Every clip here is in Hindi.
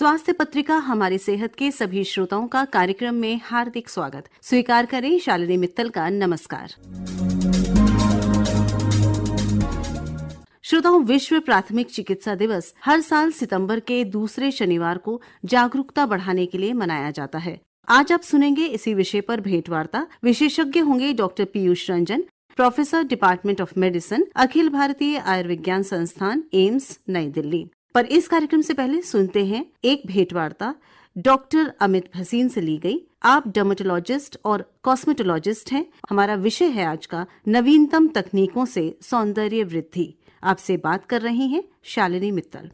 स्वास्थ्य पत्रिका हमारी सेहत के सभी श्रोताओं का कार्यक्रम में हार्दिक स्वागत। स्वीकार करें शालिनी मित्तल का नमस्कार। श्रोताओं, विश्व प्राथमिक चिकित्सा दिवस हर साल सितंबर के दूसरे शनिवार को जागरूकता बढ़ाने के लिए मनाया जाता है। आज आप सुनेंगे इसी विषय पर भेंटवार्ता। विशेषज्ञ होंगे doctor Piyush Ranjan, professor department of medicine, Akhil Bharatiya Ayurvigyan संस्थान, एम्स, नई दिल्ली। पर इस कार्यक्रम से पहले सुनते हैं एक भेंटवार्ता डॉक्टर अमित भसीन से ली गई। आप डर्मेटोलॉजिस्ट और कॉस्मेटोलॉजिस्ट हैं। हमारा विषय है आज का नवीनतम तकनीकों से सौंदर्य वृद्धि। आपसे बात कर रही हैं शालिनी मित्तल।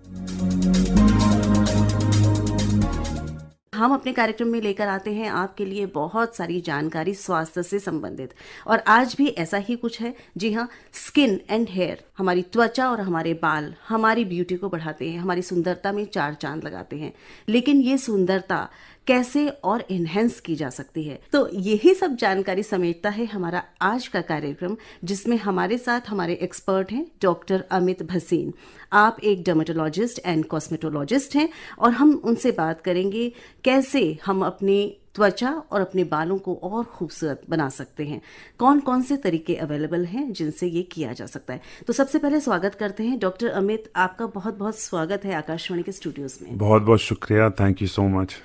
हम अपने कार्यक्रम में लेकर आते हैं आपके लिए बहुत सारी जानकारी स्वास्थ्य से संबंधित, और आज भी ऐसा ही कुछ है। जी हाँ, स्किन एंड हेयर। हमारी त्वचा और हमारे बाल हमारी ब्यूटी को बढ़ाते हैं, हमारी सुंदरता में चार चांद लगाते हैं। लेकिन ये सुंदरता कैसे और एनहेंस की जा सकती है, तो यही सब जानकारी समेटता है हमारा आज का कार्यक्रम, जिसमें हमारे साथ हमारे एक्सपर्ट हैं डॉक्टर अमित भसीन। आप एक डर्मेटोलॉजिस्ट एंड कॉस्मेटोलॉजिस्ट हैं, और हम उनसे बात करेंगे कैसे हम अपने त्वचा और अपने बालों को और खूबसूरत बना सकते हैं, कौन कौन से तरीके अवेलेबल हैं जिनसे ये किया जा सकता है। तो सबसे पहले स्वागत करते हैं डॉक्टर अमित, आपका बहुत बहुत स्वागत है आकाशवाणी के स्टूडियोज में। बहुत बहुत शुक्रिया, थैंक यू सो मच।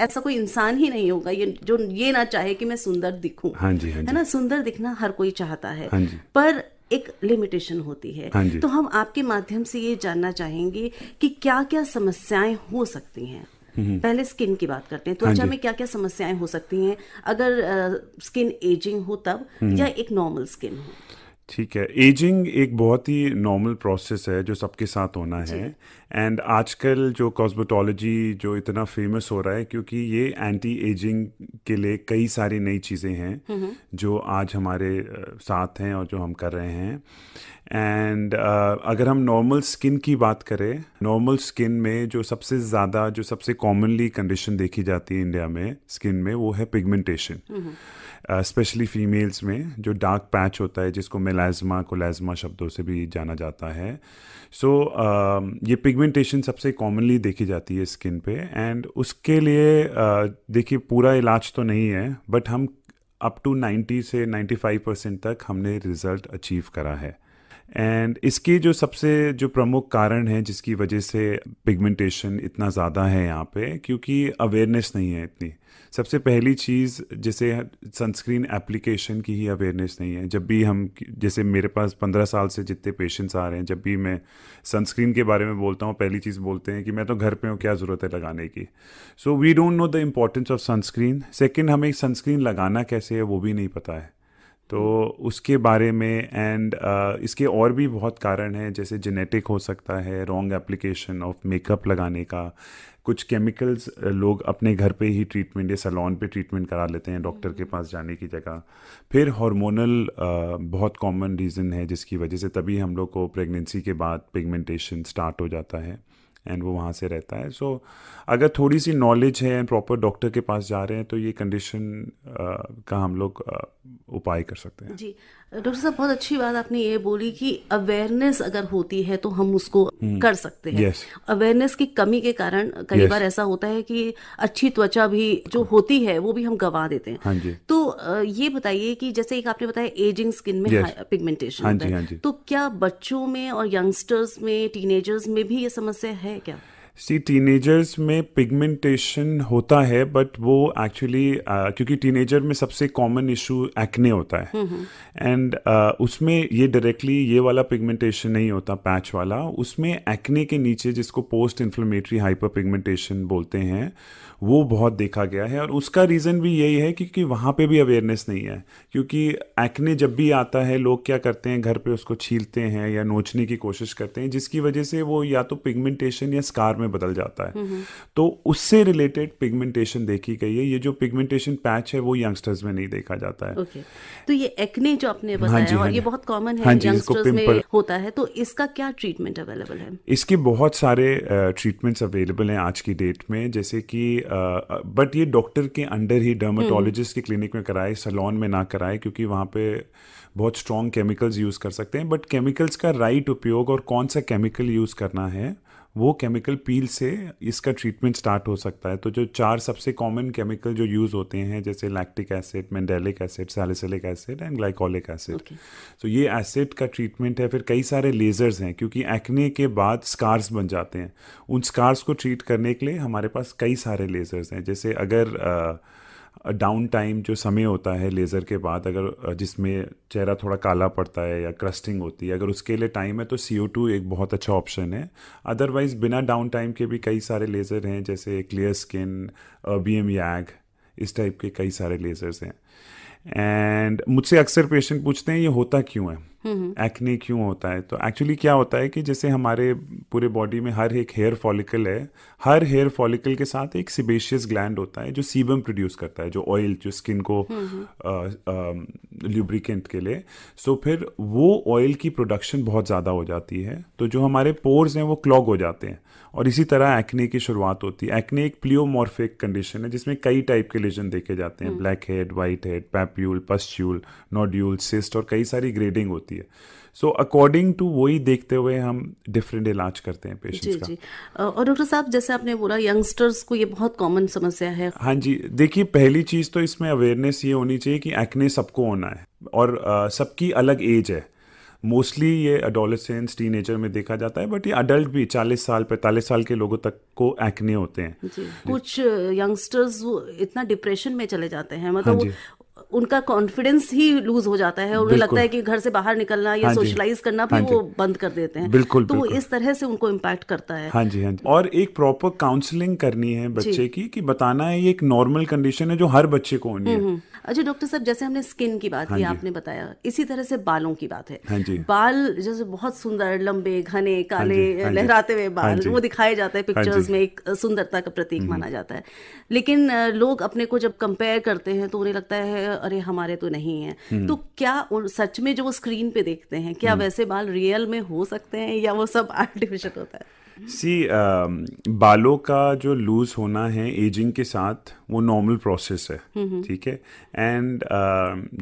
ऐसा कोई इंसान ही नहीं होगा जो ये ना चाहे कि मैं सुंदर दिखूं। हाँ जी, हाँ जी, है ना, सुंदर दिखना हर कोई चाहता है। हाँ जी, पर एक लिमिटेशन होती है। हाँ जी, तो हम आपके माध्यम से ये जानना चाहेंगे कि क्या क्या समस्याएं हो सकती हैं। पहले स्किन की बात करते हैं, त्वचा में क्या क्या समस्याएं हो सकती हैं अगर स्किन एजिंग हो तब, या एक नॉर्मल स्किन हो। ठीक है, एजिंग एक बहुत ही नॉर्मल प्रोसेस है जो सबके साथ होना है। एंड आजकल जो कॉस्मेटोलॉजी जो इतना फेमस हो रहा है, क्योंकि ये एंटी एजिंग के लिए कई सारी नई चीज़ें हैं जो आज हमारे साथ हैं और जो हम कर रहे हैं। एंड अगर हम नॉर्मल स्किन की बात करें, नॉर्मल स्किन में जो सबसे ज़्यादा जो सबसे कॉमनली कंडीशन देखी जाती है इंडिया में स्किन में, वो है पिगमेंटेशन, स्पेशली फीमेल्स में। जो डार्क पैच होता है जिसको मेलाज्मा, कोलाज़्मा शब्दों से भी जाना जाता है। सो ये पिगमेंटेशन सबसे कॉमनली देखी जाती है स्किन पे। एंड उसके लिए देखिए पूरा इलाज तो नहीं है, बट हम अप टू 90 से 95% तक हमने रिज़ल्ट अचीव करा है। एंड इसके जो सबसे जो प्रमुख कारण है जिसकी वजह से पिगमेंटेशन इतना ज़्यादा है यहाँ पे, क्योंकि अवेयरनेस नहीं है इतनी। सबसे पहली चीज़ जैसे सनस्क्रीन एप्लीकेशन की ही अवेयरनेस नहीं है। जब भी हम, जैसे मेरे पास 15 साल से जितने पेशेंट्स आ रहे हैं, जब भी मैं सनस्क्रीन के बारे में बोलता हूँ पहली चीज़ बोलते हैं कि मैं तो घर पे हूँ, क्या ज़रूरत है लगाने की। So we don't know the importance of sunscreen. Second, हमें सनस्क्रीन लगाना कैसे है वो भी नहीं पता है, तो उसके बारे में। एंड इसके और भी बहुत कारण हैं, जैसे जेनेटिक हो सकता है, रॉन्ग एप्लीकेशन ऑफ मेकअप लगाने का, कुछ केमिकल्स लोग अपने घर पे ही ट्रीटमेंट या सैलून पे ट्रीटमेंट करा लेते हैं डॉक्टर के पास जाने की जगह। फिर हार्मोनल बहुत कॉमन रीज़न है जिसकी वजह से तभी हम लोग को प्रेगनेंसी के बाद पिगमेंटेशन स्टार्ट हो जाता है, एंड वो वहाँ से रहता है। सो अगर थोड़ी सी नॉलेज है एंड प्रॉपर डॉक्टर के पास जा रहे हैं, तो ये कंडीशन का हम लोग उपाय कर सकते हैं। जी डॉक्टर साहब, बहुत अच्छी बात आपने ये बोली कि अवेयरनेस अगर होती है तो हम उसको कर सकते हैं। अवेयरनेस की कमी के कारण कई बार ऐसा होता है कि अच्छी त्वचा भी जो होती है वो भी हम गंवा देते हैं। हाँ जी, तो ये बताइए कि जैसे एक आपने बताया एजिंग स्किन में पिगमेंटेशन होता है, तो क्या बच्चों में और यंगस्टर्स में, टीनेजर्स में भी ये समस्या है क्या? टीनेजर्स में पिगमेंटेशन होता है, बट वो एक्चुअली क्योंकि टीनेजर में सबसे कॉमन इशू एक्ने होता है। एंड उसमें ये डायरेक्टली ये वाला पिगमेंटेशन नहीं होता पैच वाला, उसमें एक्ने के नीचे जिसको पोस्ट इन्फ्लमेटरी हाइपर पिगमेंटेशन बोलते हैं वो बहुत देखा गया है। और उसका रीज़न भी यही है क्योंकि वहाँ पे भी अवेयरनेस नहीं है, क्योंकि एक्ने जब भी आता है लोग क्या करते हैं घर पे उसको छीलते हैं या नोचने की कोशिश करते हैं, जिसकी वजह से वो या तो पिगमेंटेशन या स्कार में बदल जाता है। तो उससे रिलेटेड पिगमेंटेशन देखी गई है। ये जो पिगमेंटेशन पैच है वो यंगस्टर्स में नहीं देखा जाता है। Okay. तो ये एक्ने जो आपने बताया, और ये बहुत कॉमन है यंगस्टर्स में होता है, तो इसका क्या ट्रीटमेंट अवेलेबल है? इसके बहुत सारे ट्रीटमेंट्स अवेलेबल हैं आज की डेट में, जैसे कि बट ये डॉक्टर के अंडर ही डर्मेटोलॉजिस्ट के क्लिनिक में कराए, सैलून में ना कराए, क्योंकि वहाँ पे बहुत स्ट्रॉन्ग केमिकल्स यूज़ कर सकते हैं। बट केमिकल्स का राइट उपयोग और कौन सा केमिकल यूज़ करना है वो केमिकल पील से इसका ट्रीटमेंट स्टार्ट हो सकता है। तो जो चार सबसे कॉमन केमिकल जो यूज़ होते हैं जैसे lactic acid, mandelic acid, salicylic acid and glycolic acid, तो ये एसिड का ट्रीटमेंट है। फिर कई सारे लेज़र्स हैं क्योंकि एक्ने के बाद स्कार्स बन जाते हैं, उन स्कार्स को ट्रीट करने के लिए हमारे पास कई सारे लेज़र्स हैं। जैसे अगर डाउन टाइम जो समय होता है लेज़र के बाद, अगर जिसमें चेहरा थोड़ा काला पड़ता है या क्रस्टिंग होती है, अगर उसके लिए टाइम है तो CO2 एक बहुत अच्छा ऑप्शन है। अदरवाइज़ बिना डाउन टाइम के भी कई सारे लेज़र हैं जैसे क्लियर स्किन, BM याग, इस टाइप के कई सारे लेज़र्स हैं। एंड मुझसे अक्सर पेशेंट पूछते हैं ये होता क्यों है, एक्ने क्यों होता है। तो एक्चुअली क्या होता है कि जैसे हमारे पूरे बॉडी में हर एक हेयर फॉलिकल है, हर हेयर फॉलिकल के साथ एक सीबेशियस ग्लैंड होता है जो सीबम प्रोड्यूस करता है, जो ऑयल, जो स्किन को ल्यूब्रिकेंट के लिए। सो फिर वो ऑयल की प्रोडक्शन बहुत ज़्यादा हो जाती है, तो जो हमारे पोर्स हैं वो क्लॉग हो जाते हैं और इसी तरह एक्ने की शुरुआत होती है। एक्ने एक प्लियोमॉर्फिक कंडीशन है जिसमें कई टाइप के लेजन देखे जाते हैं, black head, white head, papule, pustule, nodule, cyst और कई सारी ग्रेडिंग होती है। सो अकॉर्डिंग टू वही देखते हुए हम डिफरेंट इलाज करते हैं पेशेंट्स का। और डॉक्टर साहब जैसे आपने बोला यंगस्टर्स को ये बहुत कॉमन समस्या है। हाँ जी, देखिए पहली चीज़ तो इसमें अवेयरनेस ये होनी चाहिए कि एक्ने सबको होना है और सबकी अलग एज है। मोस्टली ये एडोलेसेंस, टीनेजर में देखा जाता है, बट ये अडल्ट भी 40 साल 45 साल के लोगों तक को एक्ने होते हैं। कुछ यंगस्टर्स इतना डिप्रेशन में चले जाते हैं, मतलब उनका कॉन्फिडेंस ही लूज हो जाता है और उन्हें लगता है कि घर से बाहर निकलना या सोशलाइज करना भी वो बंद कर देते हैं। बिल्कुल, तो बिल्कुल। इस तरह से उनको इम्पैक्ट करता है। हाँ जी, हाँ जी। और एक प्रॉपर काउंसलिंग करनी है बच्चे की, कि बताना है ये एक नॉर्मल कंडीशन है जो हर बच्चे को होनी है। अच्छा डॉक्टर साहब, जैसे हमने स्किन की बात की, आपने बताया, इसी तरह से बालों की बात है। बाल जैसे बहुत सुंदर, लंबे, घने, काले, लहराते हुए बाल वो दिखाए जाते हैं पिक्चर्स में, एक सुंदरता का प्रतीक माना जाता है। लेकिन लोग अपने को जब कंपेयर करते हैं तो उन्हें लगता है अरे हमारे तो नहीं है। तो क्या सच में जो वो स्क्रीन पे देखते हैं, क्या वैसे बाल रियल में हो सकते हैं या वो सब आर्टिफिशियल होता है? बालों का जो लूज होना है एजिंग के साथ वो नॉर्मल प्रोसेस है, ठीक है। एंड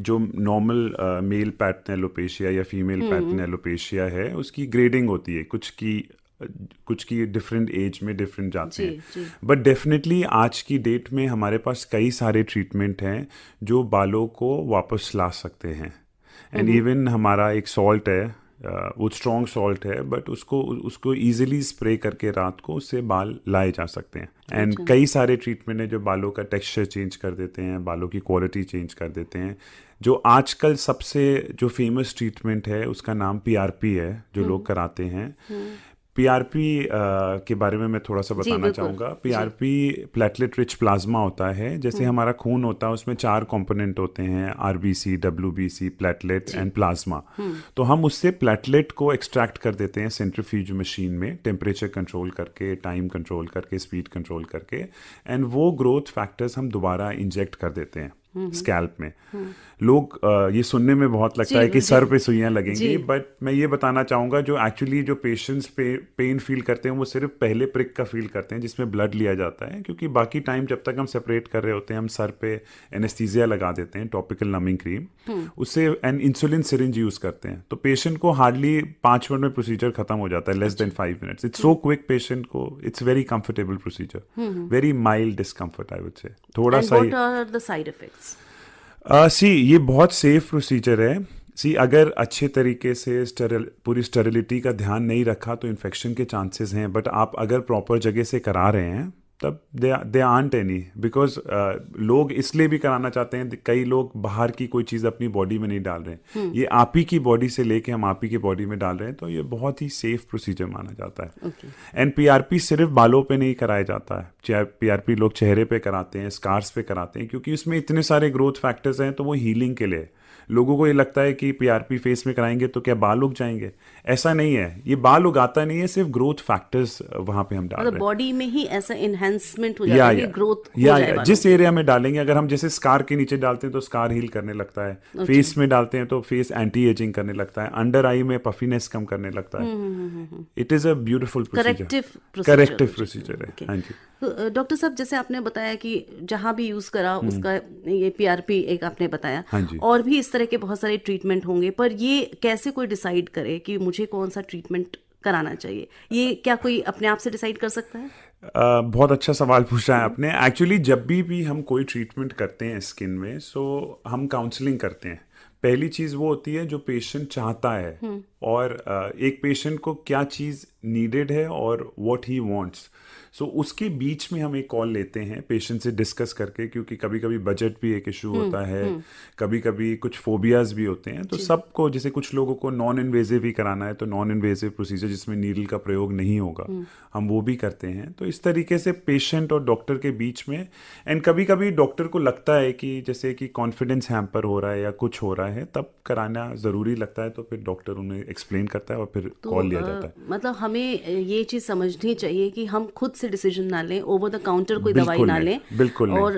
जो नॉर्मल मेल पैटर्न एलोपेशिया या फीमेल पैटर्न एलोपेशिया है उसकी ग्रेडिंग होती है, कुछ की डिफरेंट एज में डिफरेंट जाते हैं। बट डेफिनेटली आज की डेट में हमारे पास कई सारे ट्रीटमेंट हैं जो बालों को वापस ला सकते हैं। एंड इवन हमारा एक सॉल्ट है, वो स्ट्रॉन्ग सॉल्ट है, बट उसको ईजिली स्प्रे करके रात को उससे बाल लाए जा सकते हैं। एंड कई सारे ट्रीटमेंट हैं जो बालों का टेक्सचर चेंज कर देते हैं, बालों की क्वालिटी चेंज कर देते हैं। जो आजकल सबसे जो फेमस ट्रीटमेंट है उसका नाम PRP है, जो लोग कराते हैं। PRP के बारे में मैं थोड़ा सा बताना चाहूँगा। PRP प्लेटलेट रिच प्लाज्मा होता है। जैसे हमारा खून होता है उसमें 4 कंपोनेंट होते हैं, RBC, WBC, platelet and plasma. तो हम उससे प्लेटलेट को एक्सट्रैक्ट कर देते हैं सेंट्रीफ्यूज मशीन में, टेम्परेचर कंट्रोल करके, टाइम कंट्रोल करके, स्पीड कंट्रोल करके, एंड वो ग्रोथ फैक्टर्स हम दोबारा इंजेक्ट कर देते हैं स्कैल्प में। लोग ये सुनने में बहुत लगता है कि सर पे सुइयां लगेंगी, बट मैं ये बताना चाहूँगा जो एक्चुअली जो पेशेंट्स पेन फील करते हैं वो सिर्फ पहले प्रिक का फील करते हैं जिसमें ब्लड लिया जाता है, क्योंकि बाकी टाइम जब तक हम सेपरेट कर रहे होते हैं हम सर पे एनेस्थीजिया लगा देते हैं, टॉपिकल नमिंग क्रीम, उससे एंड इंसुलिन सिरिंज यूज़ करते हैं। तो पेशेंट को हार्डली 5 मिनट में प्रोसीजर खत्म हो जाता है, less than 5 minutes. It's so quick, patient को it's very comfortable procedure, very mild discomfort I would say, थोड़ा सा। ये बहुत सेफ प्रोसीजर है। अगर अच्छे तरीके से पूरी स्टेरिलिटी का ध्यान नहीं रखा तो इन्फेक्शन के चांसेस हैं, बट आप अगर प्रॉपर जगह से करा रहे हैं तब दे आंट एनी, बिकॉज लोग इसलिए भी कराना चाहते हैं, कई लोग बाहर की कोई चीज़ अपनी बॉडी में नहीं डाल रहे हैं। ये आप ही की बॉडी से लेके हम आप ही की बॉडी में डाल रहे हैं, तो ये बहुत ही सेफ प्रोसीजर माना जाता है। एंड PRP सिर्फ बालों पे नहीं कराया जाता है, PRP लोग चेहरे पे कराते हैं, स्कार्स पे कराते हैं, क्योंकि उसमें इतने सारे ग्रोथ फैक्टर्स हैं। तो वो हीलिंग के लिए लोगों को ये लगता है कि PRP फेस में कराएंगे तो क्या बाल उग जाएंगे, ऐसा नहीं है। ये बाल उगाता नहीं है, सिर्फ ग्रोथ फैक्टर्स वहाँ पे हम डाल रहे हैं। बॉडी में ही ऐसा एनहांसमेंट हो जाता है, ग्रोथ हो जाए बालों, जिस एरिया में डालेंगे। अगर हम जैसे स्कार के नीचे डालते हैं तो स्कार हील करने लगता है, फेस में डालते हैं तो फेस एंटी एजिंग करने लगता है, अंडर आई में पफीनेस कम करने लगता है। It is a beautiful procedure, corrective procedure है। हाँ जी डॉक्टर साहब, जैसे आपने बताया कि जहाँ भी यूज करा उसका ये PRP एक आपने बताया, और भी तरह के बहुत सारे ट्रीटमेंट होंगे, पर ये कैसे कोई डिसाइड करे कि मुझे कौन सा ट्रीटमेंट कराना चाहिए? ये क्या कोई अपने आप से डिसाइड कर सकता है? बहुत अच्छा सवाल पूछा है आपने। एक्चुअली जब भी हम कोई ट्रीटमेंट करते हैं स्किन में, सो हम काउंसलिंग करते हैं। पहली चीज़ वो होती है जो पेशेंट चाहता है और एक पेशेंट को क्या चीज़ नीडेड है और व्हाट ही वांट्स। सो उसके बीच में हम एक कॉल लेते हैं पेशेंट से डिस्कस करके, क्योंकि कभी कभी बजट भी एक इशू होता है, कभी कभी कुछ फोबियाज भी होते हैं। तो सबको, जैसे कुछ लोगों को नॉन इन्वेजिव ही कराना है तो नॉन इन्वेजिव प्रोसीजर जिसमें नीडल का प्रयोग नहीं होगा, हम वो भी करते हैं। तो इस तरीके से पेशेंट और डॉक्टर के बीच में, एंड कभी कभी डॉक्टर को लगता है कि जैसे कि कॉन्फिडेंस हैम्पर हो रहा है या कुछ हो रहा है, तब कराना ज़रूरी लगता है। तो फिर डॉक्टर उन्हें एक्सप्लेन करता है और फिर कॉल लिया जाता है। मतलब हमें ये चीज़ समझनी चाहिए कि हम खुद से डिसीजन ना लें, ओवर द काउंटर कोई दवाई ना लें, बिल्कुल। और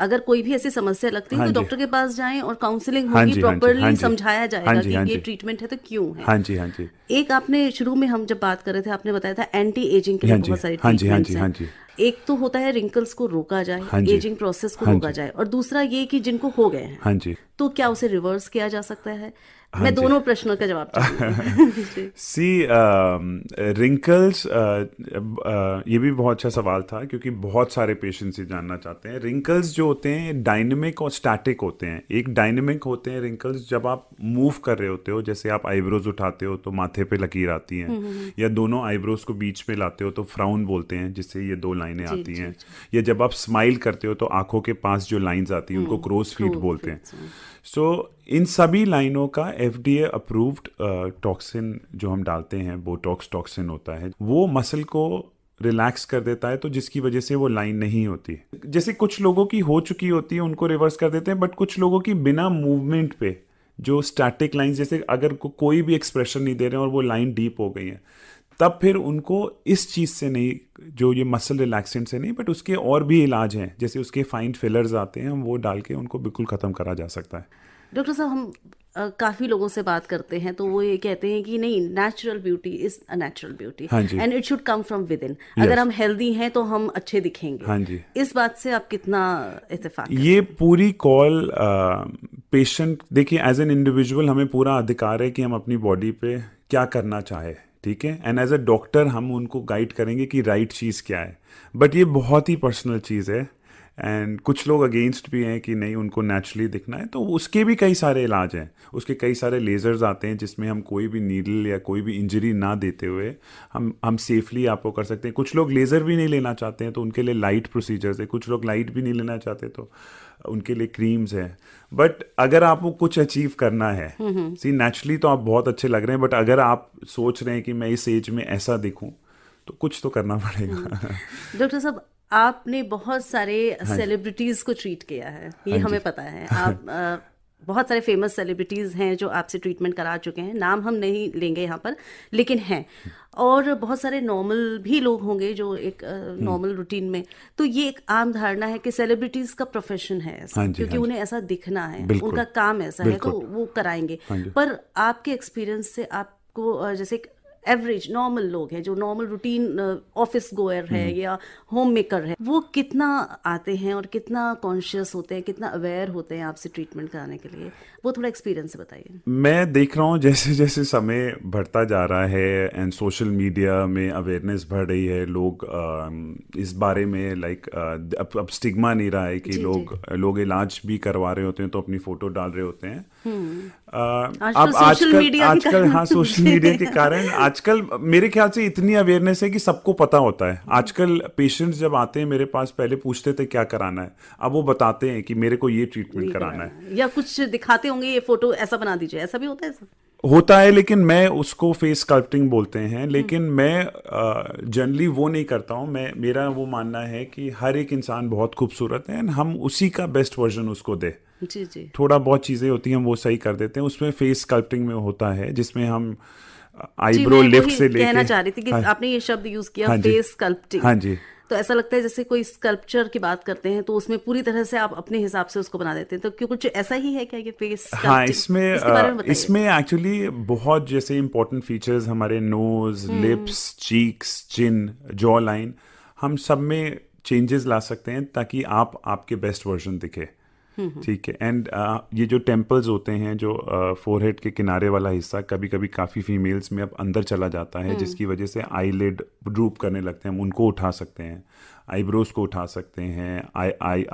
अगर कोई भी ऐसी समस्या लगती है तो डॉक्टर के पास जाएं और काउंसलिंग होगी, प्रॉपरली समझाया जाएगा कि ये ट्रीटमेंट है तो क्यों है। एक आपने शुरू में, हम जब बात कर रहे थे, आपने बताया था एंटी एजिंग के लिए बहुत सारे ट्रीटमेंट्स हैं। एक तो होता है रिंकल्स को रोका जाए, एजिंग प्रोसेस को रोका जाए, और दूसरा ये कि जिनको हो गए हैं तो क्या उसे रिवर्स किया जा सकता है? मैं दोनों प्रश्नों का जवाब चाहूँगी। सी रिंकल्स, ये भी बहुत अच्छा सवाल था क्योंकि बहुत सारे पेशेंट्स ये जानना चाहते हैं। रिंकल्स जो होते हैं डायनेमिक और स्टैटिक होते हैं। एक डायनेमिक होते हैं रिंकल्स जब आप मूव कर रहे होते हो, जैसे आप आईब्रोज उठाते हो तो माथे पे लकीर आती हैं, या दोनों आईब्रोज को बीच में लाते हो तो फ्राउन बोलते हैं, जिससे ये दो लाइनें आती हैं, या जब आप स्माइल करते हो तो आँखों के पास जो लाइन्स आती हैं उनको क्रोस फीट बोलते हैं। सो इन सभी लाइनों का FDA अप्रूव्ड टॉक्सिन जो हम डालते हैं, बोटॉक्स टॉक्सिन होता है, वो मसल को रिलैक्स कर देता है, तो जिसकी वजह से वो लाइन नहीं होती। जैसे कुछ लोगों की हो चुकी होती है उनको रिवर्स कर देते हैं, बट कुछ लोगों की बिना मूवमेंट पे जो स्टैटिक लाइंस, जैसे अगर कोई भी एक्सप्रेशन नहीं दे रहे हैं और वो लाइन डीप हो गई है, तब फिर उनको इस चीज़ से नहीं, जो ये मसल रिलैक्सेंट से नहीं, बट उसके और भी इलाज हैं, जैसे उसके फाइन फिलर्स आते हैं, हम वो डाल के उनको बिल्कुल ख़त्म करा जा सकता है। डॉक्टर साहब, हम काफ़ी लोगों से बात करते हैं तो वो ये कहते हैं कि नहीं, natural beauty is a natural beauty and it should come from within. अगर हम हेल्दी हैं तो हम अच्छे दिखेंगे। इस बात से आप कितना इत्तेफाक? ये पूरी कॉल पेशेंट, देखिए एज एन इंडिविजुअल हमें पूरा अधिकार है कि हम अपनी बॉडी पे क्या करना चाहे, ठीक है, एंड एज अ डॉक्टर हम उनको गाइड करेंगे कि राइट चीज़ क्या है। बट ये बहुत ही पर्सनल चीज़ है एंड कुछ लोग अगेंस्ट भी हैं कि नहीं, उनको नेचुरली दिखना है, तो उसके भी कई सारे इलाज हैं। उसके कई सारे लेज़र्स आते हैं जिसमें हम कोई भी नीडल या कोई भी इंजरी ना देते हुए हम सेफली आपको कर सकते हैं। कुछ लोग लेज़र भी नहीं लेना चाहते हैं तो उनके लिए लाइट प्रोसीजर्स है, कुछ लोग लाइट भी नहीं लेना चाहते तो उनके लिए क्रीम्स हैं। बट अगर आपको कुछ अचीव करना है, सी नेचुरली तो आप बहुत अच्छे लग रहे हैं, बट अगर आप सोच रहे हैं कि मैं इस एज में ऐसा दिखूं तो कुछ तो करना पड़ेगा। डॉक्टर साहब, आपने बहुत सारे सेलिब्रिटीज़ को ट्रीट किया है, ये हमें पता है। आप बहुत सारे फेमस सेलिब्रिटीज़ हैं जो आपसे ट्रीटमेंट करा चुके हैं, नाम हम नहीं लेंगे यहाँ पर, लेकिन हैं। और बहुत सारे नॉर्मल भी लोग होंगे जो एक नॉर्मल रूटीन में, तो ये एक आम धारणा है कि सेलिब्रिटीज़ का प्रोफेशन है ऐसा, क्योंकि उन्हें ऐसा दिखना है, उनका काम ऐसा है तो वो कराएंगे। पर आपके एक्सपीरियंस से आपको, जैसे एवरेज नॉर्मल लोग हैं जो नॉर्मल रूटीन ऑफिस गोयर है या होम मेकर है, वो कितना आते हैं और कितना कॉन्शियस होते हैं, कितना अवेयर होते हैं आपसे ट्रीटमेंट कराने के लिए, वो थोड़ा एक्सपीरियंस से बताइए। मैं देख रहा हूँ जैसे जैसे समय बढ़ता जा रहा है एंड सोशल मीडिया में अवेयरनेस बढ़ रही है, लोग इस बारे में अब स्टिग्मा नहीं रहा है कि लोग इलाज भी करवा रहे होते हैं तो अपनी फोटो डाल रहे होते हैं। आजकल हाँ, सोशल मीडिया के कारण आजकल मेरे ख्याल से इतनी अवेयरनेस है कि सबको पता होता है। आजकल पेशेंट्स जब आते हैं मेरे पास, पहले पूछते थे क्या कराना है, अब वो बताते हैं कि मेरे को ये ट्रीटमेंट कराना है, या कुछ दिखाते होंगे, ये फोटो ऐसा बना दीजिए, ऐसा भी होता है। होता है, लेकिन मैं उसको फेस स्कल्प्टिंग बोलते हैं, लेकिन मैं जनरली वो नहीं करता हूँ। मैं, मेरा वो मानना है कि हर एक इंसान बहुत खूबसूरत है एंड हम उसी का बेस्ट वर्जन उसको दे। थोड़ा बहुत चीज़ें होती हैं हम वो सही कर देते हैं, उसमें फेस स्कल्प्टिंग में होता है जिसमें हम आईब्रो लिफ्ट से लेके, कहना चाह रही थी कि आपने ये शब्द यूज किया, फेस स्कल्प्टिंग। तो ऐसा लगता है जैसे कोई स्कल्पचर की बात करते हैं तो उसमें पूरी तरह से आप अपने हिसाब से उसको बना देते हैं, तो क्यों कुछ ऐसा ही है क्या ये फेस? हाँ, इसमें एक्चुअली बहुत जैसे इंपॉर्टेंट फीचर्स हमारे nose, lips, cheeks, chin, jaw line, हम सब में चेंजेस ला सकते हैं ताकि आपके बेस्ट वर्जन दिखे। ठीक है। एंड ये जो टेम्पल्स होते हैं, जो फोरहेड के किनारे वाला हिस्सा कभी कभी काफ़ी फीमेल्स में अब अंदर चला जाता है, जिसकी वजह से आईलिड ड्रूप करने लगते हैं। हम उनको उठा सकते हैं, आईब्रोज को उठा सकते हैं,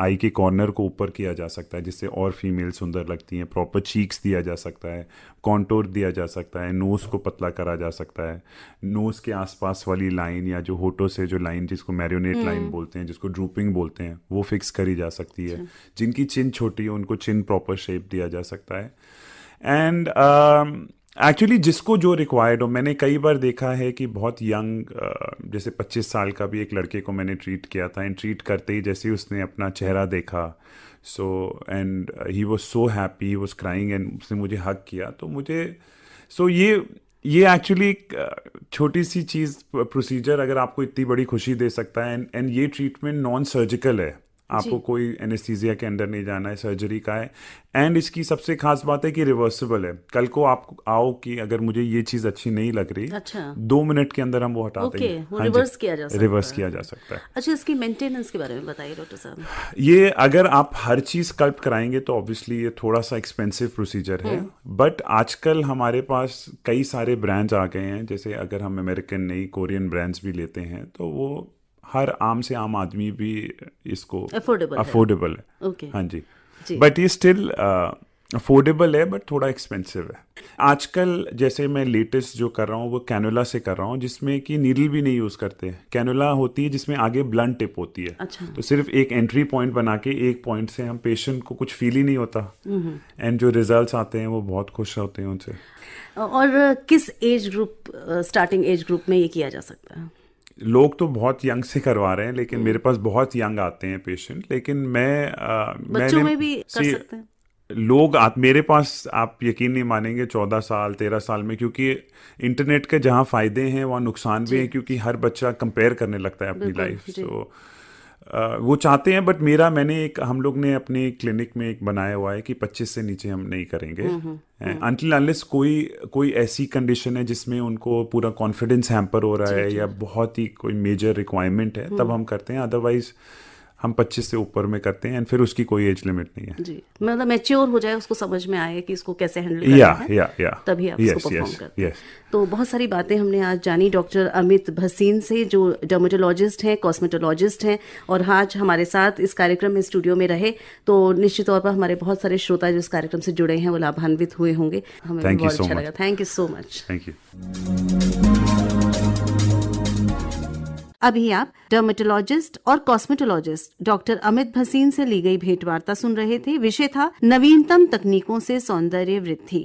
आई के कॉर्नर को ऊपर किया जा सकता है जिससे और फीमेल सुंदर लगती हैं। प्रॉपर चीक्स दिया जा सकता है, कॉन्टोर दिया जा सकता है, नोज़ को पतला करा जा सकता है। नोज़ के आसपास वाली लाइन या जो होठों से जो लाइन, जिसको मैरियोनेट लाइन बोलते हैं, जिसको ड्रूपिंग बोलते हैं, वो फिक्स करी जा सकती है। जिनकी चिन छोटी है उनको चिन प्रॉपर शेप दिया जा सकता है। एंड एक्चुअली जिसको जो रिक्वायर्ड हो। मैंने कई बार देखा है कि बहुत यंग, जैसे 25 साल का भी एक लड़के को मैंने ट्रीट किया था। एंड ट्रीट करते ही जैसे ही उसने अपना चेहरा देखा, so and he was so happy, he was crying, and उसने मुझे हग किया। तो मुझे ये एक्चुअली एक छोटी सी चीज़, प्रोसीजर अगर आपको इतनी बड़ी खुशी दे सकता है। एंड ये ट्रीटमेंट नॉन सर्जिकल है, आपको कोई एनेस्थीसिया के अंदर नहीं जाना है, सर्जरी का है। एंड इसकी सबसे खास बात है कि रिवर्सिबल है। कल को आप आओ कि अगर मुझे ये चीज़ अच्छी नहीं लग रही, अच्छा, 2 मिनट के अंदर हम वो हटा देंगे। वो रिवर्स किया जा सकता है। अच्छा, इसकी मेंटेनेंस के बारे में बताइए डॉक्टर साहब। ये अगर आप हर चीज़ स्कल्प कराएंगे तो ऑब्वियसली ये थोड़ा सा एक्सपेंसिव प्रोसीजर है, बट आजकल हमारे पास कई सारे ब्रांड्स आ गए हैं। जैसे अगर हम अमेरिकन नहीं, कोरियन ब्रांड्स भी लेते हैं, तो वो हर आम से आम आदमी भी इसको अफोर्डेबल है। ओके, हाँ जी। बट ये स्टिल अफोर्डेबल है, बट थोड़ा एक्सपेंसिव है। आजकल जैसे मैं लेटेस्ट जो कर रहा हूँ वो कैनुला से कर रहा हूँ, जिसमें कि नीडल भी नहीं यूज़ करते। कैनुला होती है जिसमें आगे ब्लंट टिप होती है। अच्छा। तो सिर्फ एक एंट्री पॉइंट बना के एक पॉइंट से हम पेशेंट को कुछ फील ही नहीं होता, एंड जो रिजल्ट्स आते हैं वो बहुत खुश होते हैं उनसे। और किस age group, starting age group में ये किया जा सकता है? लोग तो बहुत यंग से करवा रहे हैं, लेकिन मेरे पास बहुत यंग आते हैं पेशेंट। लेकिन बच्चों में भी कर सकते हैं लोग। मेरे पास आप यकीन नहीं मानेंगे 14 साल 13 साल में, क्योंकि इंटरनेट के जहाँ फ़ायदे हैं वहाँ नुकसान भी हैं, क्योंकि हर बच्चा कंपेयर करने लगता है अपनी लाइफ। तो वो चाहते हैं, बट हम लोग ने अपने क्लिनिक में एक बनाया हुआ है कि 25 से नीचे हम नहीं करेंगे, अनटिल अनलेस कोई ऐसी कंडीशन है जिसमें उनको पूरा कॉन्फिडेंस हैम्पर हो रहा है, या बहुत ही कोई मेजर रिक्वायरमेंट है, तब हम करते हैं। अदरवाइज हम 25 से ऊपर में करते हैं, एंड फिर उसकी कोई एज लिमिट नहीं है। जी, मतलब मैच्योर हो जाए, उसको समझ में आए कि इसको कैसे हैंडल करना है, तभी आप इसको परफॉर्म करते हैं। तो बहुत सारी बातें हमने आज जानी डॉक्टर अमित भसीन से, जो डर्मेटोलॉजिस्ट हैं, कॉस्मेटोलॉजिस्ट हैं, और आज हमारे साथ इस कार्यक्रम में स्टूडियो में रहे। तो निश्चित तौर पर हमारे बहुत सारे श्रोता जो इस कार्यक्रम से जुड़े हैं वो लाभान्वित हुए होंगे। हमें बहुत अच्छा लगा। Thank you so much. Thank you. अभी आप डर्मेटोलॉजिस्ट और कॉस्मेटोलॉजिस्ट डॉक्टर अमित भसीन से ली गई भेंटवार्ता सुन रहे थे। विषय था नवीनतम तकनीकों से सौंदर्य वृद्धि।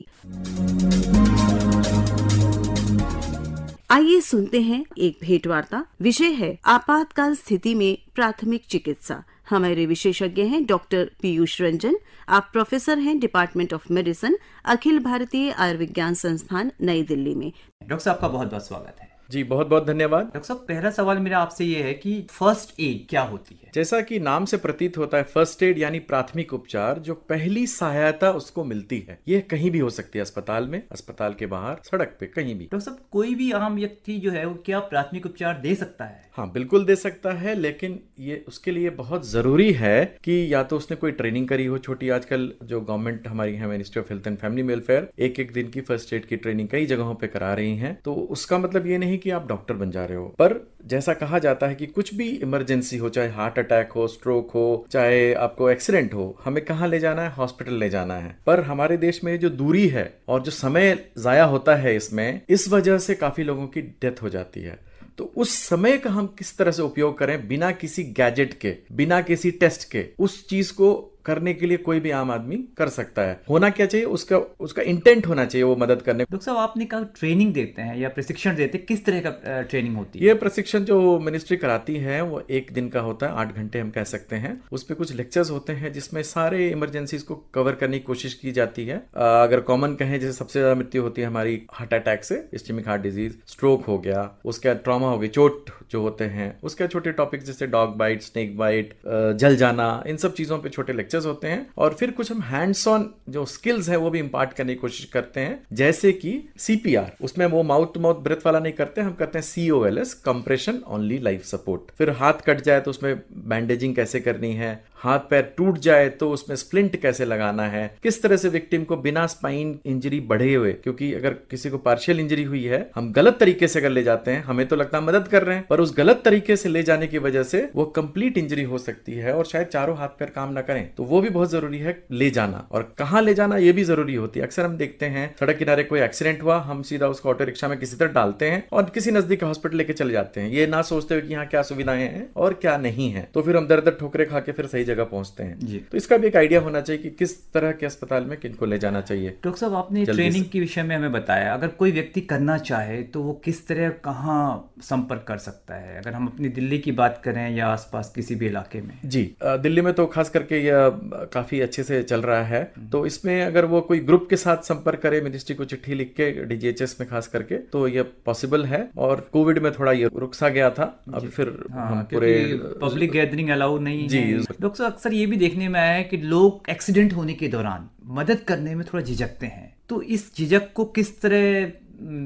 आइए सुनते हैं एक भेंटवार्ता। विषय है आपातकाल स्थिति में प्राथमिक चिकित्सा। हमारे विशेषज्ञ हैं डॉक्टर पीयूष रंजन। आप प्रोफेसर हैं department of medicine, Akhil Bharatiya Ayurvigyan संस्थान, नई दिल्ली में। डॉक्टर साहब का बहुत बहुत स्वागत है। जी, बहुत बहुत धन्यवाद। डॉक्टर साहब, पहला सवाल मेरा आपसे ये है कि फर्स्ट एड क्या होती है? जैसा कि नाम से प्रतीत होता है, फर्स्ट एड यानी प्राथमिक उपचार, जो पहली सहायता उसको मिलती है। ये कहीं भी हो सकती है, अस्पताल में, अस्पताल के बाहर, सड़क पे, कहीं भी। डॉक्टर साहब, कोई भी आम व्यक्ति जो है वो क्या प्राथमिक उपचार दे सकता है? हाँ, बिल्कुल दे सकता है, लेकिन ये उसके लिए बहुत जरूरी है कि या तो उसने कोई ट्रेनिंग करी हो छोटी। आजकल जो गवर्नमेंट हमारी है, ministry of health and family welfare, एक एक दिन की फर्स्ट एड की ट्रेनिंग कई जगहों पे करा रही है। तो उसका मतलब ये नहीं कि आप डॉक्टर बन जा रहे हो, पर जैसा कहा जाता है कि कुछ भी इमरजेंसी हो, चाहे हार्ट अटैक हो, स्ट्रोक हो, चाहे आपको एक्सीडेंट हो, हमें कहाँ ले जाना है? हॉस्पिटल ले जाना है। पर हमारे देश में जो दूरी है और जो समय जाया होता है, इसमें इस वजह से काफी लोगों की डेथ हो जाती है। तो उस समय का हम किस तरह से उपयोग करें, बिना किसी गैजेट के, बिना किसी टेस्ट के, उस चीज को करने के लिए कोई भी आम आदमी कर सकता है। होना क्या चाहिए, उसका इंटेंट होना चाहिए वो मदद करने। डॉक्टर साहब, आपने कहा ट्रेनिंग देते हैं या प्रशिक्षण देते हैं, किस तरह का ट्रेनिंग होती है? ये प्रशिक्षण जो मिनिस्ट्री कराती है वो एक दिन का होता है, 8 घंटे हम कह सकते हैं। उस पे कुछ लेक्चर्स होते हैं जिसमें सारे इमरजेंसीज को कवर करने की कोशिश की जाती है। अगर कॉमन कहें, जैसे सबसे ज्यादा मृत्यु होती है हमारी हार्ट अटैक से, इस्केमिक हार्ट डिजीज, स्ट्रोक हो गया, उसका ट्रॉमा हो गया, चोट जो होते हैं, उसके छोटे टॉपिक जैसे डॉग बाइट, स्नेक बाइट, जल जाना, इन सब चीजों पर छोटे लेक्चर लेक्चर्स होते हैं और फिर कुछ हम हैंड्स ऑन जो स्किल्स है वो भी इम्पार्ट करने की कोशिश करते हैं, जैसे कि सीपीआर, उसमें वो माउथ टू माउथ ब्रेथ वाला नहीं करते, हम करते हैं COLS, compression only life support. फिर हाथ कट जाए तो उसमें बैंडेजिंग कैसे करनी है, हाथ पैर टूट जाए तो उसमें स्प्लिंट कैसे लगाना है, किस तरह से विक्टिम को बिना स्पाइन इंजरी बढ़े हुए, क्योंकि अगर किसी को पार्शियल इंजरी हुई है, हम गलत तरीके से अगर ले जाते हैं, हमें तो लगता है मदद कर रहे हैं, पर उस गलत तरीके से ले जाने की वजह से वो कंप्लीट इंजरी हो सकती है और शायद चारों हाथ पैर काम ना करें, तो वो भी बहुत जरूरी है ले जाना। और कहाँ ले जाना ये भी जरूरी होती है। अक्सर हम देखते हैं सड़क किनारे कोई एक्सीडेंट हुआ, हम सीधा उसको ऑटो रिक्शा में किसी तरह डालते हैं और किसी नजदीक हॉस्पिटल लेके चले जाते हैं, ये ना सोचते हुए कि यहाँ क्या सुविधाएं हैं और क्या नहीं है, तो फिर हम दर दर ठोकरे खा के फिर सही जगह पहुंचते हैं। तो इसका भी एक आइडिया होना चाहिए कि किस तरह के अस्पताल में किनको ले जाना चाहिए। डॉक्टर साहब, आपने ट्रेनिंग के विषय में हमें बताया, अगर कोई व्यक्ति करना चाहे तो वो किस तरह कहाँ संपर्क कर सकता है, अगर हम अपनी दिल्ली की बात करें या आसपास किसी भी इलाके में? जी, दिल्ली में तो खास करके यह काफी अच्छे से चल रहा है, तो इसमें अगर वो कोई ग्रुप के साथ संपर्क करे, मिनिस्ट्री को चिट्ठी लिख के, डीजीएचएस में खास करके, तो यह पॉसिबल है। और कोविड में थोड़ा ये रुक सा गया था, अब फिर हम पूरे पब्लिक गैदरिंग अलाउ नहीं है। डॉक्टर साहब, अक्सर ये भी देखने में आया है कि लोग एक्सीडेंट होने के दौरान मदद करने में थोड़ा झिझकते हैं, तो इस झिझक को किस तरह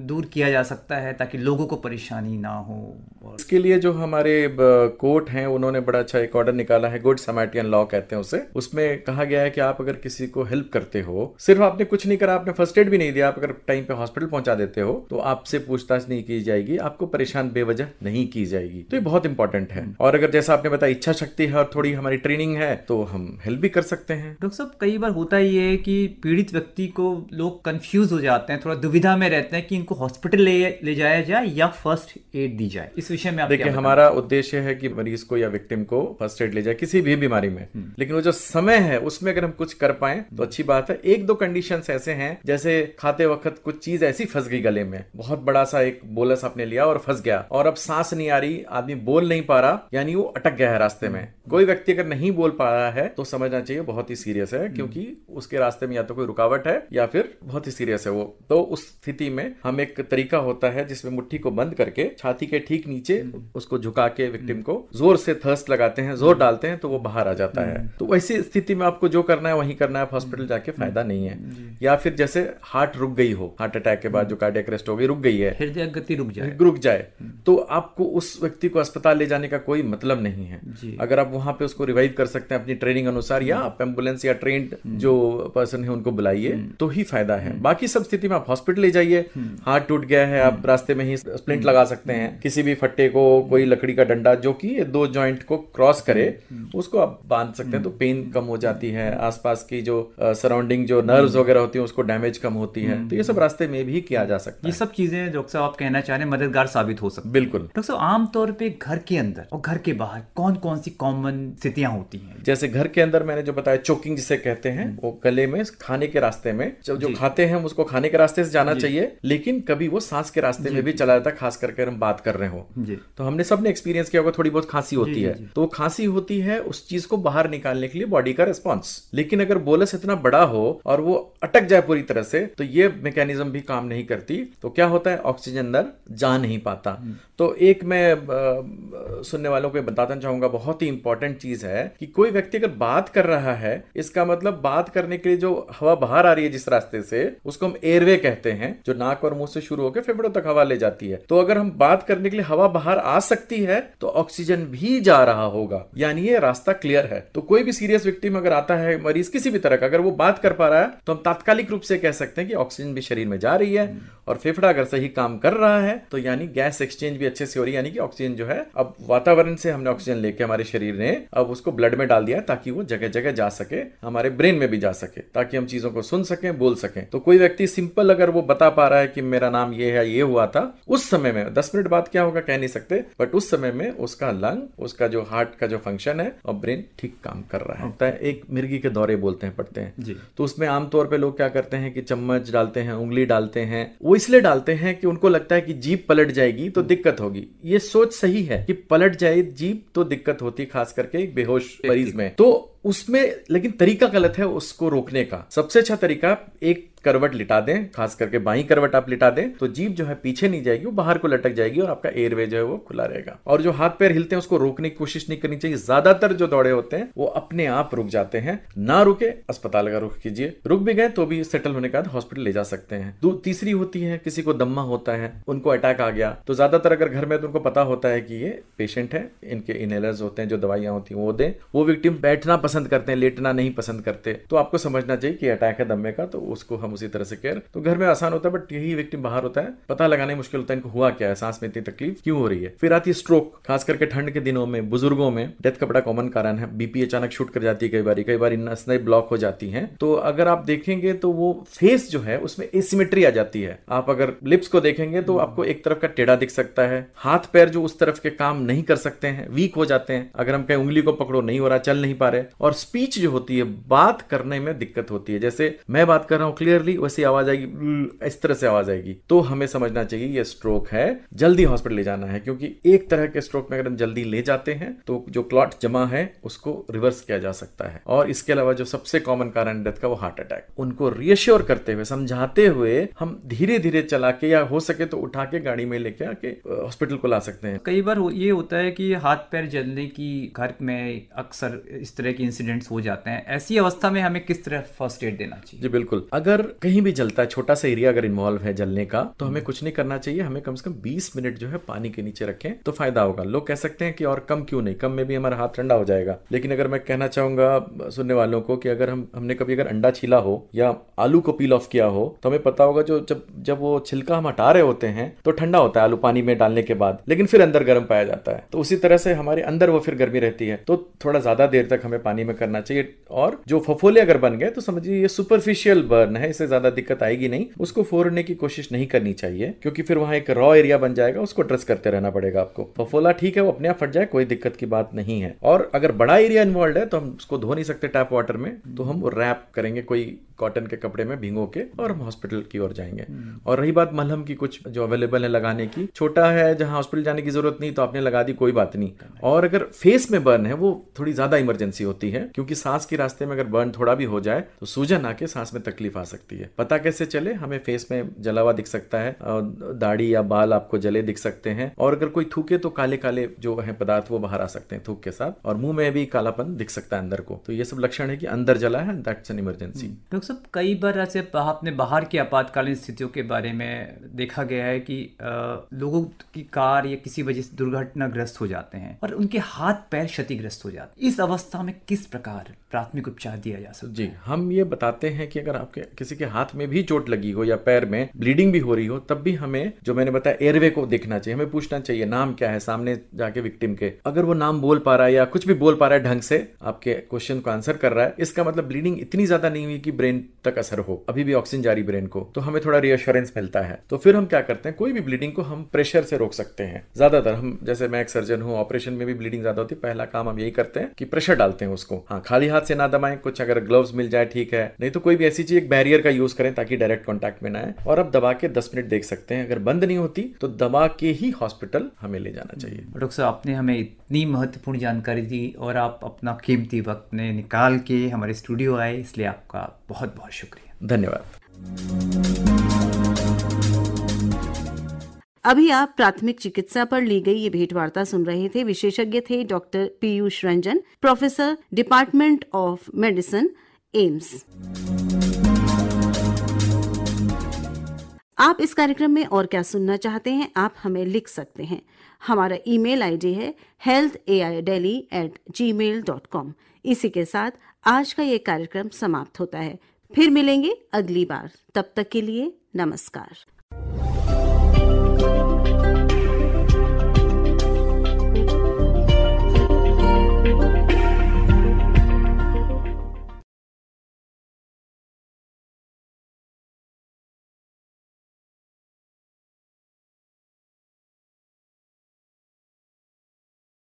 दूर किया जा सकता है ताकि लोगों को परेशानी ना हो? इसके लिए जो हमारे कोर्ट हैं उन्होंने बड़ा अच्छा एक ऑर्डर निकाला है, गुड समेटन लॉ कहते हैं उसे। उसमें कहा गया है कि आप अगर किसी को हेल्प करते हो, सिर्फ आपने कुछ नहीं करा, आपने फर्स्ट एड भी नहीं दिया, आप अगर टाइम पे हॉस्पिटल पहुंचा देते हो तो आपसे पूछताछ नहीं की जाएगी, आपको परेशान बेवजह नहीं की जाएगी। तो ये बहुत इंपॉर्टेंट है। और अगर जैसा आपने बताया इच्छा शक्ति है और थोड़ी हमारी ट्रेनिंग है तो हम हेल्प भी कर सकते हैं। डॉक्टर साहब, कई बार होता ये है कि पीड़ित व्यक्ति को लोग कंफ्यूज हो जाते हैं, थोड़ा दुविधा में रहते हैं कि इनको हॉस्पिटल ले जाया जाए या फर्स्ट एड दी जाए, इस विषय में आप देखिए हमारा उद्देश्य है कि मरीज को या विक्टिम को फर्स्ट एड ले जाए किसी भी बीमारी में, लेकिन वो जो समय है उसमें अगर हम कुछ कर पाए तो अच्छी बात है। एक दो कंडीशंस ऐसे हैं, जैसे खाते वक्त कुछ चीज ऐसी फंस गई गले में, बहुत बड़ा सा एक बोलस आपने लिया और फंस गया और अब सांस नहीं आ रही, आदमी बोल नहीं पा रहा, यानी वो अटक गया है रास्ते में। कोई व्यक्ति अगर नहीं बोल पा रहा है तो समझना चाहिए बहुत ही सीरियस है, क्योंकि उसके रास्ते में या तो कोई रुकावट है या फिर बहुत ही सीरियस है वो। तो उस स्थिति में हम एक तरीका होता है जिसमें मुट्ठी को बंद करके छाती के ठीक नीचे उसको झुका के विक्टिम को जोर से थर्स्ट लगाते हैं, जोर डालते हैं, तो वो बाहर आ जाता है। तो वैसी स्थिति में आपको जो करना है वही करना है, आप हॉस्पिटल जाके फायदा नहीं है। या फिर जैसे हार्ट रुक गई हो, हार्ट अटैक के बाद जो कार्डियक अरेस्ट हो गई रुक गई है, हृदय गति रुक जाए तो आपको उस व्यक्ति को अस्पताल ले जाने का कोई मतलब नहीं है। अगर आप वहां पे उसको रिवाइव कर सकते हैं अपनी ट्रेनिंग अनुसार, या आप एम्बुलेंस या ट्रेन्ड जो पर्सन है उनको बुलाइए तो ही फायदा है। बाकी सब स्थिति में आप हॉस्पिटल ले जाइए। हाथ टूट गया है, आप रास्ते में ही स्प्लिंट लगा सकते हैं, किसी भी फट्टे को, कोई लकड़ी का डंडा जो कि ये दो जॉइंट को क्रॉस करे उसको आप बांध सकते हैं, तो पेन कम हो जाती है, आसपास की जो सराउंडिंग जो नर्व्स वगैरह होती है उसको डैमेज कम होती है। तो ये सब रास्ते में भी किया जा सकता है। ये सब चीजें डॉक्टर साहब आप कहना चाह रहे हैं मददगार साबित हो सकती है। बिल्कुल। डॉक्टर साहब, आमतौर पर घर के अंदर और घर के बाहर कौन कौन सी कॉमन स्थितियां होती हैं? जैसे घर के अंदर मैंने जो बताया चोकिंग जिसे कहते हैं, वो गले में खाने के रास्ते में, जो खाते हैं उसको खाने के रास्ते से जाना चाहिए, लेकिन कभी वो सांस के रास्ते में भी चला जाता है, खास करके हम बात कर रहे हो तो हमने सबने एक्सपीरियंस किया होगा, थोड़ी बहुत खांसी होती है, तो वो खांसी होती है उस चीज को बाहर निकालने के लिए बॉडी का रिस्पांस। लेकिन अगर बोलस इतना बड़ा हो और वो अटक जाए पूरी तरह से तो ये मैकेनिज्म भी काम नहीं करती, तो क्या होता है ऑक्सीजन अंदर जा नहीं पाता। तो एक मैं सुनने वालों को बताना चाहूंगा, बहुत ही इंपॉर्टेंट चीज है कि कोई व्यक्ति अगर बात कर रहा है, इसका मतलब बात करने के लिए जो हवा बाहर आ रही है जिस रास्ते से उसको हम एयरवे कहते हैं, जो नाक और मुंह से शुरू होकर फेफड़ों तक हवा ले जाती है। तो अगर हम बात करने के लिए हवा बाहर आ सकती है तो ऑक्सीजन भी जा रहा होगा, यानी ये रास्ता क्लियर है। तो कोई भी सीरियस विक्टिम अगर आता है मरीज किसी भी तरह का, अगर वो बात कर पा रहा है तो हम तात्कालिक रूप से कह सकते हैं कि ऑक्सीजन भी शरीर में जा रही है और फेफड़ा अगर सही काम कर रहा है तो यानी गैस एक्सचेंज भी अच्छे से हो रही है, यानी कि ऑक्सीजन जो है अब वातावरण से हमने ऑक्सीजन लेके हमारे शरीर ने अब उसको ब्लड में डाल दिया ताकि वो जगह जगह जा सके, हमारे ब्रेन में भी जा सके, ताकि हम चीजों को सुन सकें, बोल सकें। तो कोई व्यक्ति सिंपल अगर वो बता पा रहा है कि मेरा नाम ये है, ये हुआ था, उस समय में 10 मिनट बाद क्या होगा कह नहीं सकते, बट उस समय में उसका लंग, उसका जो हार्ट का जो फंक्शन है और ब्रेन ठीक काम कर रहा है। एक मिर्गी के दौरे बोलते हैं पड़ते हैं, तो उसमें आमतौर पे लोग क्या करते हैं कि चम्मच डालते हैं, उंगली डालते हैं, वो इसलिए डालते हैं कि उनको लगता है कि जीभ पलट जाएगी तो दिक्कत होगी। ये सोच सही है कि पलट जाए जीभ तो दिक्कत होती, खास करके एक बेहोश मरीज में। तो उसमें लेकिन तरीका गलत है उसको रोकने का। सबसे अच्छा तरीका एक करवट लिटा दें, खास करके बाई करवट आप लिटा दें तो जीभ जो है पीछे नहीं जाएगी, वो बाहर को लटक जाएगी और आपका एयरवे जो है वो खुला रहेगा। और जो हाथ पैर हिलते हैं उसको रोकने की कोशिश नहीं करनी चाहिए। ज्यादातर जो दौड़े होते हैं वो अपने आप रुक जाते हैं। ना रुके अस्पताल का रुख कीजिए, रुक भी गए तो भी सेटल होने के बाद हॉस्पिटल ले जा सकते हैं। तीसरी होती है किसी को दम्मा होता है, उनको अटैक आ गया तो ज्यादातर अगर घर में तो उनको पता होता है कि ये पेशेंट है, इनके इनहेलर्स होते हैं, जो दवाइयां होती हैं वो दें। वो विक्टिम बैठना पसंद करते हैं, लेटना नहीं पसंद करते, तो आपको समझना चाहिए कि अटैक है दम्मे का, तो उसको हम उसी तरह से केयर। तो घर में आसान होता है, बट यही विक्टिम बाहर होता है पता लगाने में मुश्किल होता है, इनको हुआ क्या है, सांस में इतनी तकलीफ क्यों हो रही है। फिर आती है स्ट्रोक, खास करके ठंड के दिनों में बुजुर्गों में डेथ का बड़ा कॉमन कारण है। बीपी अचानक शूट कर जाती है, कई बार नसें ब्लॉक हो जाती हैं। तो अगर आप देखेंगे तो वो फेस जो है उसमें एसिमेट्री आ जाती है। आप अगर लिप्स को देखेंगे तो आपको एक तरफ का टेढ़ा दिख सकता है। हाथ पैर जो उस तरफ के काम नहीं कर सकते हैं, वीक हो जाते हैं। अगर हम कहीं उंगली को पकड़ो नहीं हो रहा, चल नहीं पा रहे। और स्पीच जो होती है, बात करने में दिक्कत होती है। जैसे मैं बात कर रहा हूं क्लियरली वैसी आवाज आएगी, इस तरह से आवाज आएगी। तो हमें समझना चाहिए ये स्ट्रोक है, जल्दी हॉस्पिटल ले जाना है। क्योंकि एक तरह के स्ट्रोक में अगर हम जल्दी ले जाते हैं तो जो क्लॉट जमा है उसको रिवर्स किया जा सकता है। और इसके अलावा जो सबसे कॉमन कारण डेथ का वो हार्ट अटैक, उनको रियश्योर करते हुए समझाते हुए हम धीरे धीरे चला के या हो सके तो उठा के गाड़ी में लेके आके हॉस्पिटल को ला सकते हैं। कई बार ये होता है कि हाथ पैर जलने की घर में अक्सर इस तरह के इंसिडेंट्स हो जाते हैं। ऐसी अवस्था में हमें किस तरह फर्स्ट एड देना चाहिए? जी बिल्कुल, अगर कहीं भी जलता है, छोटा सा एरिया अगर इन्वॉल्व है जलने का, तो हमें कुछ नहीं करना चाहिए। हमें कम से कम 20 मिनट जो है पानी के नीचे रखें तो फायदा होगा। लोग कह सकते हैं कि और कम क्यों नहीं, कम में भी हमारा हाथ ठंडा हो जाएगा। लेकिन अगर मैं कहना चाहूंगा सुनने वालों को कि अगर हमने कभी अगर अंडा छीला हो या आलू को पील ऑफ किया हो तो हमें पता होगा जो जब वो छिलका हम हटा रहे होते हैं तो ठंडा होता है आलू पानी में डालने के बाद, लेकिन फिर अंदर गर्म पाया जाता है। तो उसी तरह से हमारे अंदर वो फिर गर्मी रहती है, तो थोड़ा ज्यादा देर तक हमें पानी में करना चाहिए। और जो फफोले अगर बन गए तो समझिए ये सुपरफिशियल बर्न है, इससे ज्यादा दिक्कत आएगी नहीं। उसको फोड़ने की कोशिश नहीं करनी चाहिए क्योंकि फिर वहां एक रॉ एरिया बन जाएगा, उसको ड्रेस करते रहना पड़ेगा आपको। फफोला ठीक है, वो अपने आप फट जाए, कोई दिक्कत की बात नहीं है। और अगर बड़ा एरिया इन्वॉल्व है तो हम उसको धो नहीं सकते टैप वाटर में, तो हम रैप करेंगे कोई कॉटन के कपड़े में भिंगो के और हम हॉस्पिटल की ओर जाएंगे। और रही बात मलहम की, कुछ जो अवेलेबल है लगाने की, छोटा है जहां हॉस्पिटल जाने की जरूरत नहीं तो आपने लगा दी, कोई बात नहीं। और अगर फेस में बर्न है वो थोड़ी ज्यादा इमरजेंसी होती है क्योंकि सांस के रास्ते में अगर बर्न थोड़ा भी हो जाए तो सूजन आके सांस में तकलीफ आ सकती है। पता कैसे चले? हमें फेस में जला हुआ दिख सकता है, दाढ़ी या बाल आपको जले दिख सकते हैं। और अगर कोई थूके तो काले काले जो है पदार्थ वो बाहर आ सकते हैं थूक के साथ। और मुंह में भी कालापन दिख सकता है अंदर को। तो ये सब लक्षण है कि अंदर जला है, दैट्स एन इमरजेंसी। डॉक्टर साहब, कई बार ऐसे आपने बाहर की आपातकालीन स्थितियों के बारे में देखा गया है कि लोगों की कार या किसी वजह से दुर्घटनाग्रस्त हो जाते हैं और उनके हाथ पैर क्षतिग्रस्त हो जाते हैं। इस अवस्था में किस प्रकार प्राथमिक उपचार दिया जा सकता है? जी, हम ये बताते हैं कि अगर आपके किसी के हाथ में भी चोट लगी हो या पैर में ब्लीडिंग भी हो रही हो, तब भी हमें जो मैंने बताया एयरवे को देखना चाहिए। हमें पूछना चाहिए नाम क्या है सामने जाके विक्टिम के। अगर वो नाम बोल पा रहा है या कुछ भी बोल पा रहा है ढंग से, आपके क्वेश्चन को आंसर कर रहा है, इसका मतलब ब्लीडिंग इतनी ज्यादा नहीं हुई कि ब्रेन तक असर हो, अभी भी ऑक्सीजन जारी ब्रेन को, तो हमें थोड़ा रियश्योरेंस मिलता है। तो फिर हम क्या करते हैं, कोई भी ब्लीडिंग को हम प्रेशर से रोक सकते हैं। ज्यादातर हम, जैसे मैं एक सर्जन हूं, ऑपरेशन में भी ब्लीडिंग ज्यादा होती है, पहला काम हम यही करते हैं कि प्रेशर डालते हैं उसको। हाँ, खाली हाथ से ना दबाएं, कुछ अगर ग्लव्स मिल जाए ठीक है, नहीं तो कोई भी ऐसी चीज, एक बैरियर का यूज करें ताकि डायरेक्ट कॉन्टैक्ट में ना आए। और अब दबा के 10 मिनट देख सकते हैं, अगर बंद नहीं होती तो दबा के ही हॉस्पिटल हमें ले जाना चाहिए। डॉक्टर साहब, आपने हमें इतनी महत्वपूर्ण जानकारी दी और आप अपना कीमती वक्त ने निकाल के हमारे स्टूडियो आए, इसलिए आपका बहुत बहुत शुक्रिया, धन्यवाद। अभी आप प्राथमिक चिकित्सा पर ली गई ये भेंटवार्ता सुन रहे थे। विशेषज्ञ थे doctor Piyush Ranjan, professor department of medicine, AIIMS. आप इस कार्यक्रम में और क्या सुनना चाहते हैं, आप हमें लिख सकते हैं। हमारा ईमेल आईडी है healthaidelhi@gmail.com। इसी के साथ आज का ये कार्यक्रम समाप्त होता है। फिर मिलेंगे अगली बार, तब तक के लिए नमस्कार।